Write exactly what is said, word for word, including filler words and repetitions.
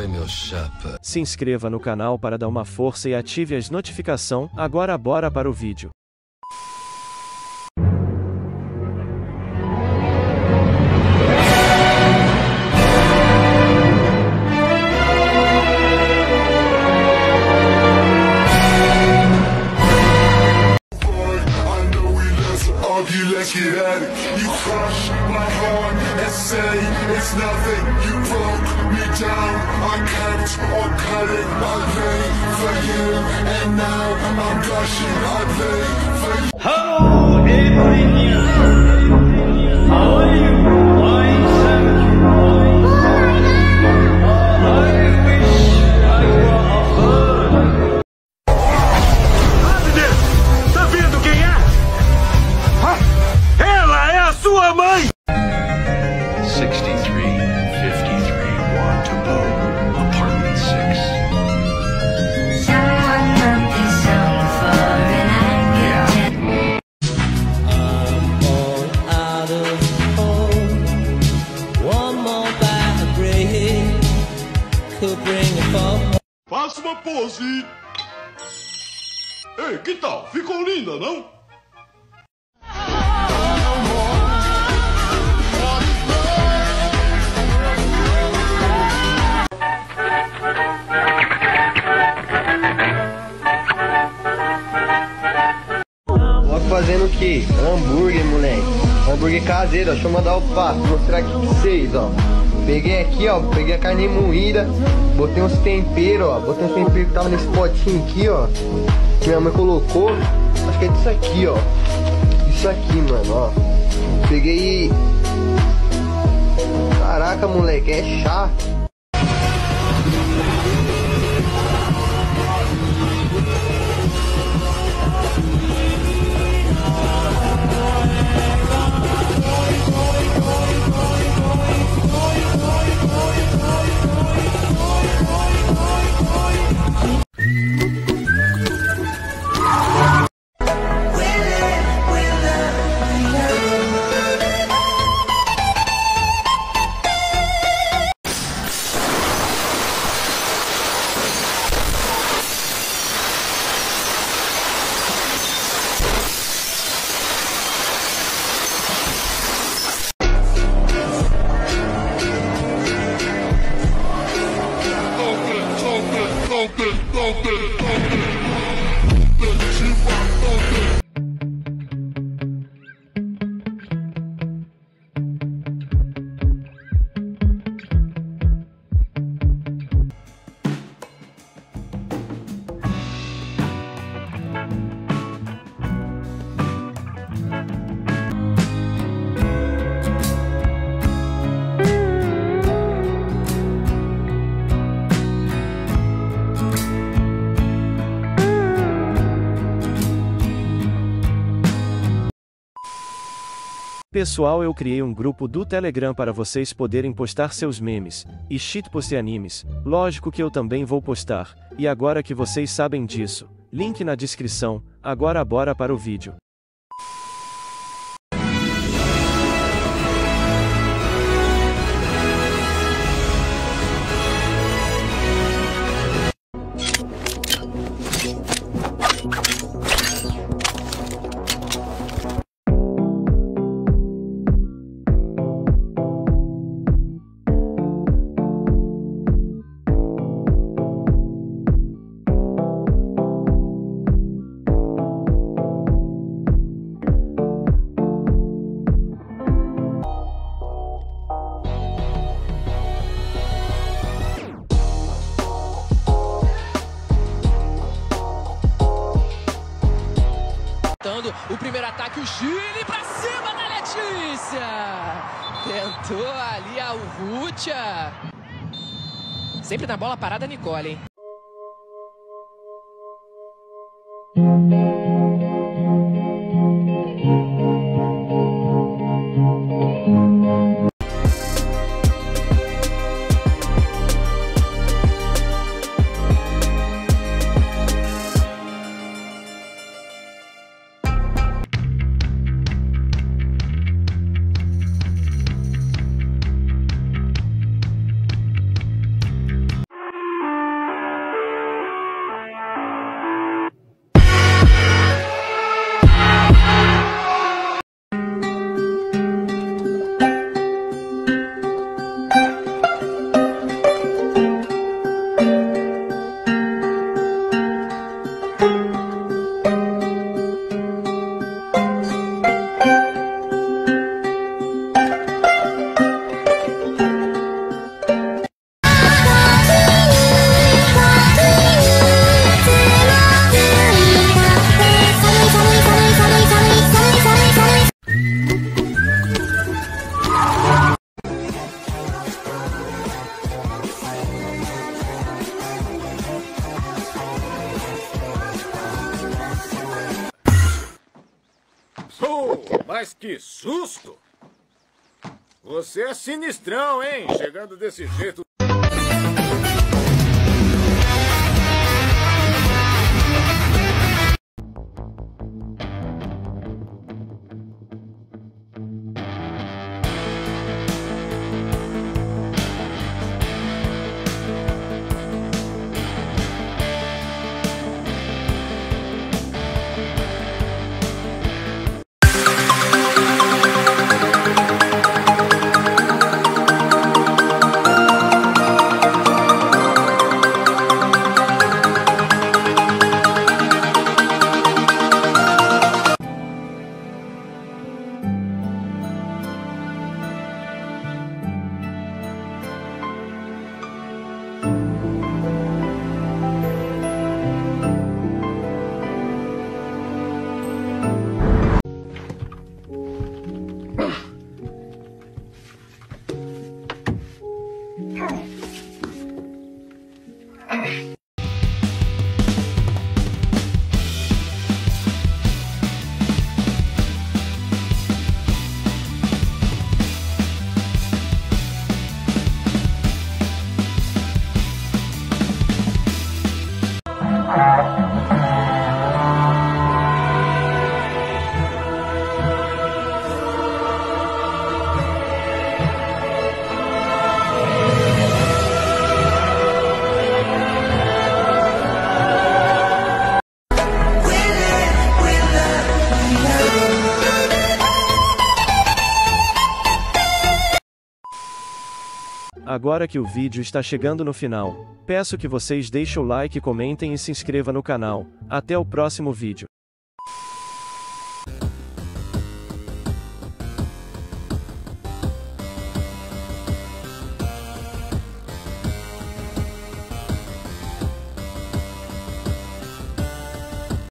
Oi, meu chapa. Se inscreva no canal para dar uma força e ative as notificações. Agora bora para o vídeo. Get at it. You crush my heart and say it's nothing. You broke me down. I kept on cutting. I play for you, and now I'm gushing. I play for you. Hello, everyone. How are you? I'm Sam. I wish I were a bird. Abre Deus. Tá vendo quem é? Hã? Sua mãe! sixty-three fifty-three Wantabo, apartment six. I'm all out of hope. One more vibration could bring a fall. Faça uma pose! Ei, que tal? Ficou linda, não? Fazendo o que? Hambúrguer, moleque. Hambúrguer caseiro, ó. Deixa eu mandar o passo. Vou mostrar aqui pra vocês, ó. Peguei aqui, ó. Peguei a carne moída. Botei uns temperos, ó. Botei uns temperos que tava nesse potinho aqui, ó. Que minha mãe colocou. Acho que é disso aqui, ó. Isso aqui, mano, ó. Peguei... Caraca, moleque. É chá. Pessoal, eu criei um grupo do Telegram para vocês poderem postar seus memes, e shitpost animes, lógico que eu também vou postar, e agora que vocês sabem disso, link na descrição, agora bora para o vídeo. O primeiro ataque, o Chile pra cima da Letícia. Tentou ali a Urrutia. Sempre na bola parada, Nicole, hein? Mas que susto! Você é sinistrão, hein? Chegando desse jeito... Agora que o vídeo está chegando no final, peço que vocês deixem o like, comentem e se inscrevam no canal. Até o próximo vídeo.